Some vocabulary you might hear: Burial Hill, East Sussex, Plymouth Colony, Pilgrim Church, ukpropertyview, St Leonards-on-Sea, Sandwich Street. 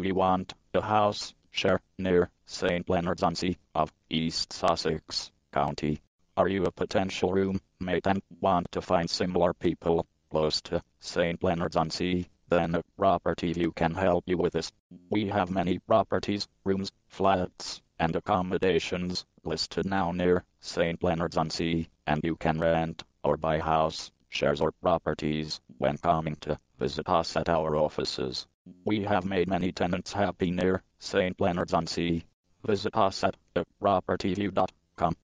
Do you want a house share near St Leonards-on-Sea of East Sussex County? Are you a potential roommate and want to find similar people close to St Leonards-on-Sea? Then a property view can help you with this. We have many properties, rooms, flats, and accommodations listed now near St Leonards-on-Sea, and you can rent or buy house shares or properties when coming to visit us at our offices. We have made many tenants happy near St Leonards-on-Sea. Visit us at ukpropertyview.com.